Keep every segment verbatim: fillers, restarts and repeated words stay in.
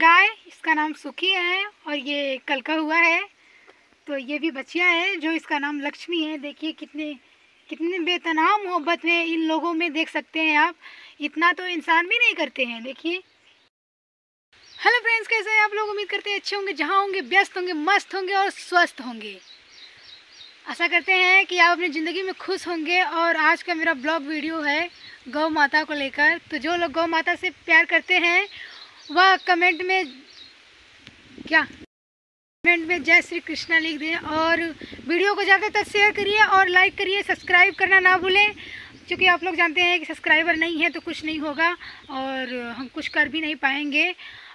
गाय, इसका नाम सुखी है और ये कल का हुआ है। तो ये भी बच्चिया है जो इसका नाम लक्ष्मी है। देखिए कितने कितने बेतनाह मोहब्बत में इन लोगों में देख सकते हैं आप, इतना तो इंसान भी नहीं करते हैं। देखिए, हेलो फ्रेंड्स, कैसे हैं आप लोग? उम्मीद करते हैं अच्छे होंगे, जहाँ होंगे व्यस्त होंगे, मस्त होंगे और स्वस्थ होंगे। आशा करते हैं कि आप अपनी ज़िंदगी में खुश होंगे। और आज का मेरा ब्लॉग वीडियो है गौ माता को लेकर। तो जो लोग गौ माता से प्यार करते हैं वह कमेंट में क्या कमेंट में जय श्री कृष्णा लिख दें। और वीडियो को ज़्यादा तक शेयर करिए और लाइक करिए, सब्सक्राइब करना ना भूलें, क्योंकि आप लोग जानते हैं कि सब्सक्राइबर नहीं है तो कुछ नहीं होगा और हम कुछ कर भी नहीं पाएंगे।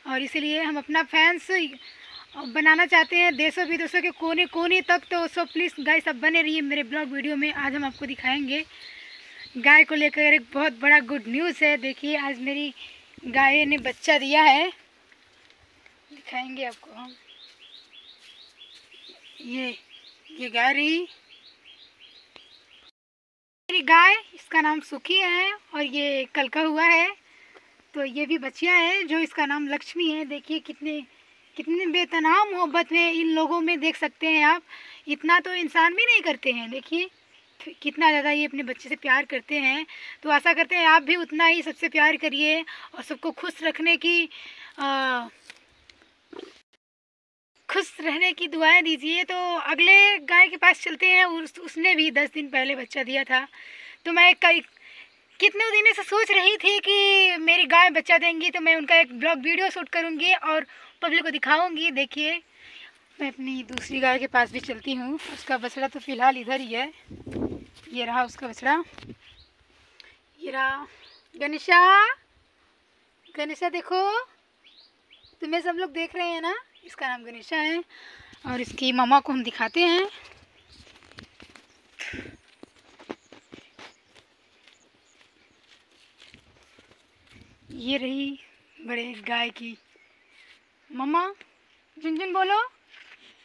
और इसीलिए हम अपना फैंस बनाना चाहते हैं देशों विदेशों के कोने कोने तक। तो सो प्लीज़ गाइस, आप बने रहिए मेरे ब्लॉग वीडियो में। आज हम आपको दिखाएंगे गाय को लेकर एक बहुत बड़ा गुड न्यूज़ है। देखिए, आज मेरी गाय ने बच्चा दिया है, दिखाएंगे आपको हम। ये ये गाय रही मेरी गाय, इसका नाम सुखी है और ये कल का हुआ है। तो ये भी बच्चिया है जो इसका नाम लक्ष्मी है। देखिए कितने कितने बेतनाह मोहब्बत में इन लोगों में देख सकते हैं आप, इतना तो इंसान भी नहीं करते हैं। देखिए कितना ज़्यादा ये अपने बच्चे से प्यार करते हैं। तो आशा करते हैं आप भी उतना ही सबसे प्यार करिए और सबको खुश रखने की आ, खुश रहने की दुआएं दीजिए। तो अगले गाय के पास चलते हैं। उस, उसने भी दस दिन पहले बच्चा दिया था। तो मैं कई कितने दिनों से सोच रही थी कि मेरी गाय बच्चा देंगी तो मैं उनका एक ब्लॉग वीडियो शूट करूंगी और पब्लिक को दिखाऊंगी। देखिए, मैं अपनी दूसरी गाय के पास भी चलती हूँ। उसका बछड़ा तो फ़िलहाल इधर ही है। ये रहा उसका बछड़ा, ये रहा गणेशा। गणेशा देखो, तुम्हें सब लोग देख रहे हैं ना, इसका नाम गणेशा है। और इसकी मामा को हम दिखाते हैं। ये रही बड़े गाय की मम्मा। झुनझुन बोलो,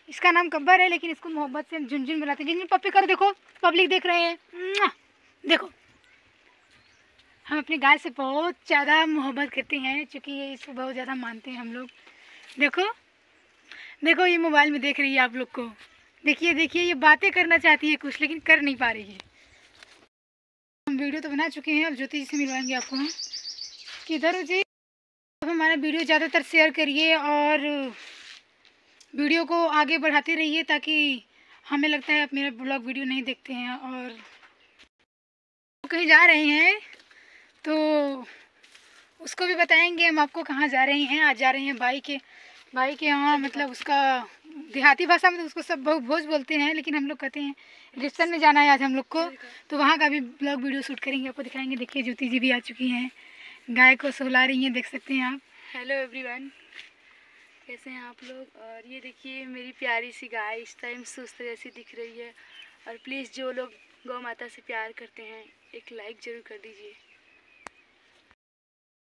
इसका नाम गब्बर है लेकिन इसको मोहब्बत से हम झुनझुन बुलाते हैं। झुनझुन पप्पी करो, देखो पब्लिक देख रहे हैं। देखो, हम अपनी गाय से बहुत ज़्यादा मोहब्बत करते हैं क्योंकि ये इसको बहुत ज़्यादा मानते हैं हम लोग। देखो देखो, ये मोबाइल में देख रही है आप लोग को। देखिए देखिए, ये बातें करना चाहती है कुछ लेकिन कर नहीं पा रही है। हम वीडियो तो बना चुके हैं, अब ज्योति जी से मिलवाएंगे आपको हम। किधर हो जी? आप हमारा वीडियो ज़्यादातर शेयर करिए और वीडियो को आगे बढ़ाते रहिए, ताकि हमें लगता है आप मेरा ब्लॉग वीडियो नहीं देखते हैं। और कहीं जा रहे हैं तो उसको भी बताएंगे हम आपको कहाँ जा रहे हैं। आज जा रहे हैं भाई के भाई के यहाँ, मतलब उसका देहाती भाषा में तो उसको सब बहुत भोज बोलते हैं, लेकिन हम लोग कहते हैं रिसेप्शन में जाना है आज हम लोग को। तो वहाँ का भी ब्लॉग वीडियो शूट करेंगे, आपको दिखाएँगे। देखिए ज्योति जी भी आ चुकी हैं, गाय को सहला रही हैं, देख सकते हैं आप। हेलो एवरीवन, कैसे हैं आप लोग? और ये देखिए मेरी प्यारी सी गाय, इस टाइम सुस्त जैसी दिख रही है। और प्लीज़ जो लोग गौ माता से प्यार करते हैं एक लाइक ज़रूर कर दीजिए।